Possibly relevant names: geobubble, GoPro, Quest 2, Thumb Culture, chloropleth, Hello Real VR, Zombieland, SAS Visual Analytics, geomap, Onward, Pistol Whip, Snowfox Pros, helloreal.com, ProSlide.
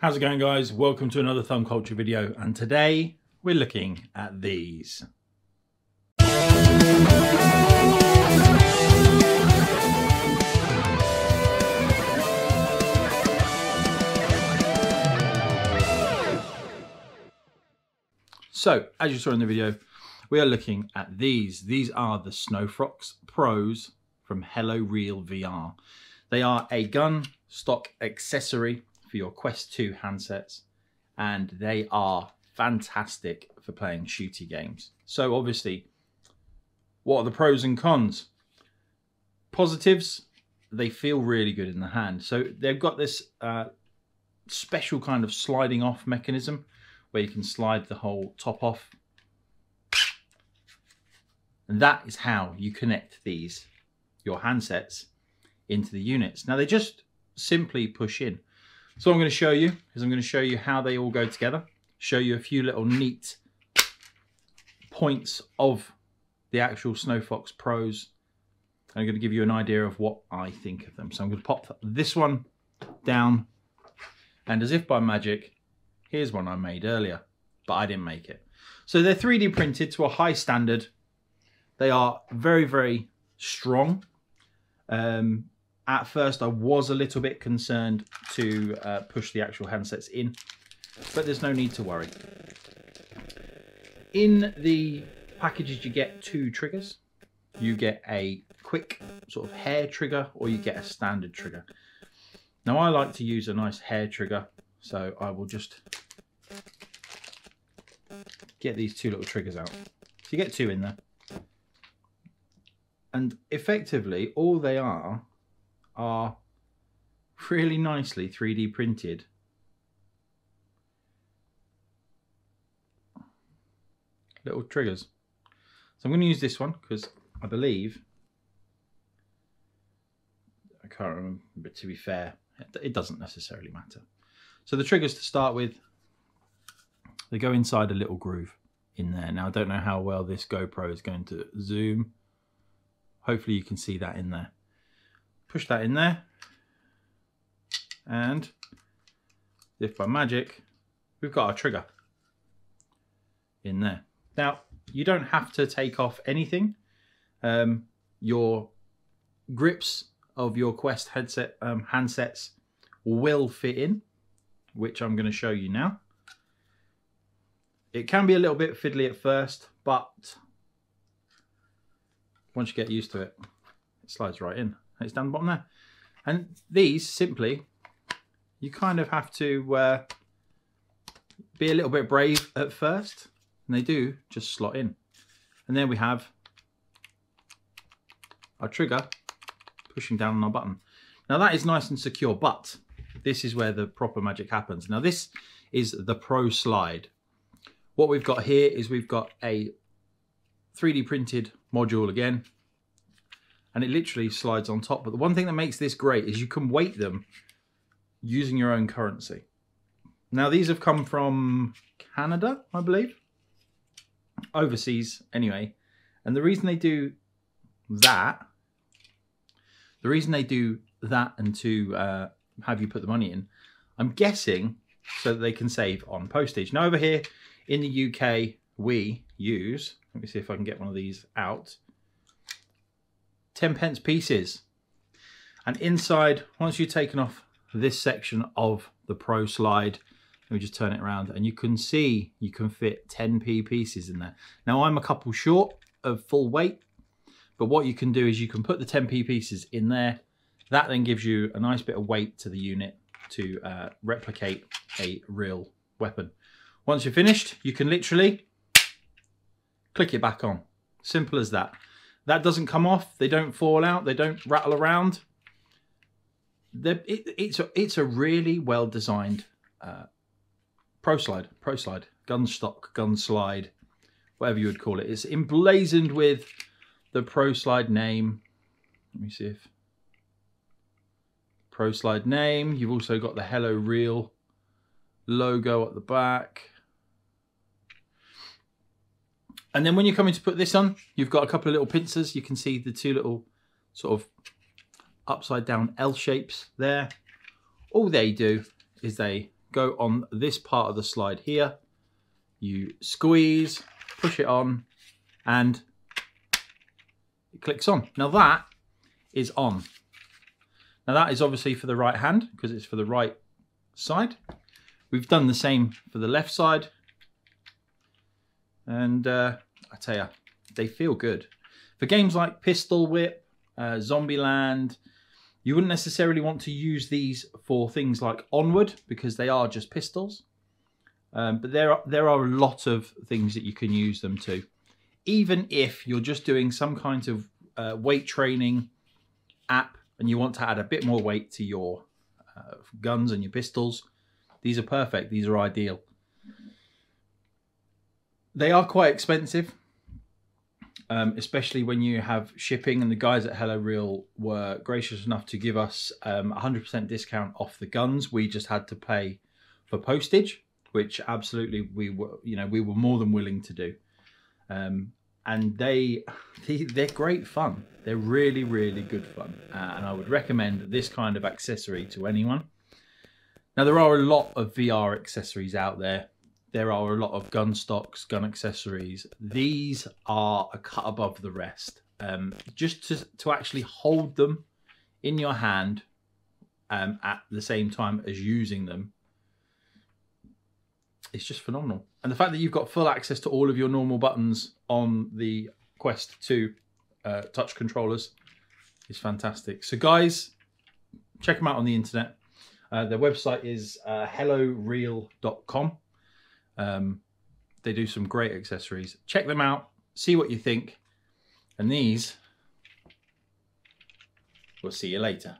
How's it going, guys? Welcome to another Thumb Culture video, and today we're looking at these. So, as you saw in the video, we are looking at these. These are the Snowfox Pros from Hello Real VR. They are a gun stock accessory for your Quest 2 handsets, and they are fantastic for playing shooty games. So obviously, what are the pros and cons? Positives, they feel really good in the hand. So they've got this special kind of sliding off mechanism where you can slide the whole top off. And that is how you connect these, your handsets, into the units. Now they just simply push in. So what I'm going to show you is I'm going to show you how they all go together, show you a few little neat points of the actual Snowfox Pros. And I'm going to give you an idea of what I think of them. So I'm going to pop this one down, and as if by magic, here's one I made earlier, but I didn't make it. So they're 3D printed to a high standard. They are very, very strong. At first, I was a little bit concerned to push the actual handsets in, but there's no need to worry. In the packages, you get two triggers. You get a quick sort of hair trigger, or you get a standard trigger. Now, I like to use a nice hair trigger, so I will just get these two little triggers out. So you get two in there. And effectively, all they are really nicely 3D printed little triggers. So I'm going to use this one because I believe, I can't remember, but to be fair, it doesn't necessarily matter. So the triggers to start with, they go inside a little groove in there. Now I don't know how well this GoPro is going to zoom. Hopefully you can see that in there. Push that in there, and if by magic, we've got our trigger in there. Now, you don't have to take off anything. Your grips of your Quest headset handsets will fit in, which I'm going to show you now. It can be a little bit fiddly at first, but once you get used to it, it slides right in. It's down the bottom there. And these simply, you kind of have to be a little bit brave at first, and they do just slot in. And there we have our trigger pushing down on our button. Now that is nice and secure, but this is where the proper magic happens. Now this is the ProSlide. What we've got here is we've got a 3D printed module again, and it literally slides on top. But the one thing that makes this great is you can weight them using your own currency. Now these have come from Canada, I believe, overseas anyway. And the reason they do that, and to have you put the money in, I'm guessing so that they can save on postage. Now over here in the UK, we use, let me see if I can get one of these out, 10 pence pieces. And inside, once you've taken off this section of the ProSlide, let me just turn it around, and you can see you can fit 10p pieces in there. Now I'm a couple short of full weight, but what you can do is you can put the 10p pieces in there. That then gives you a nice bit of weight to the unit to replicate a real weapon. Once you're finished, you can literally click it back on. Simple as that. That doesn't come off. They don't fall out. They don't rattle around. It's a really well designed ProSlide, gun slide, whatever you would call it. It's emblazoned with the ProSlide name. Let me see if ProSlide name. You've also got the Hello Real logo at the back. And then when you're coming to put this on, you've got a couple of little pincers. You can see the two little sort of upside down L shapes there. All they do is they go on this part of the slide here. You squeeze, push it on, and it clicks on. Now that is on. Now that is obviously for the right hand because it's for the right side. We've done the same for the left side. And I tell you, they feel good. For games like Pistol Whip, Zombieland, you wouldn't necessarily want to use these for things like Onward because they are just pistols. But there are a lot of things that you can use them to. Even if you're just doing some kind of weight training app and you want to add a bit more weight to your guns and your pistols, these are perfect. These are ideal. They are quite expensive, especially when you have shipping, and the guys at Hello Real were gracious enough to give us 100% discount off the guns. We just had to pay for postage, which absolutely we were more than willing to do. And they're great fun. They're really, really good fun. And I would recommend this kind of accessory to anyone. Now, there are a lot of VR accessories out there. There are a lot of gun stocks, gun accessories. These are a cut above the rest. Just to actually hold them in your hand at the same time as using them, it's just phenomenal. And the fact that you've got full access to all of your normal buttons on the Quest 2 touch controllers is fantastic. So guys, check them out on the internet. Their website is helloreal.com. They do some great accessories. Check them out, see what you think. And these, we'll see you later.